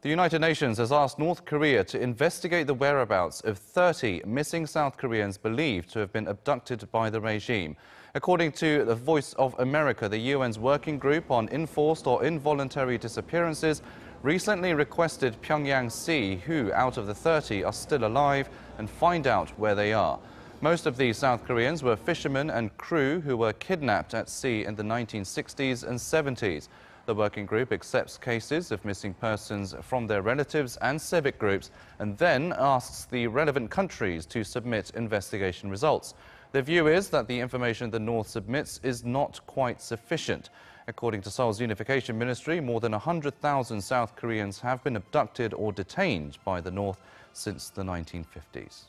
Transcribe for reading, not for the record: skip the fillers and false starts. The United Nations has asked North Korea to investigate the whereabouts of 30 missing South Koreans believed to have been abducted by the regime. According to the Voice of America, the UN's Working Group on Enforced or Involuntary Disappearances recently requested Pyongyang see who out of the 30 are still alive and find out where they are. Most of these South Koreans were fishermen and crew who were kidnapped at sea in the 1960s and 70s. The working group accepts cases of missing persons from their relatives and civic groups and then asks the relevant countries to submit investigation results. The view is that the information the North submits is not quite sufficient. According to Seoul's Unification Ministry, more than 100,000 South Koreans have been abducted or detained by the North since the 1950s.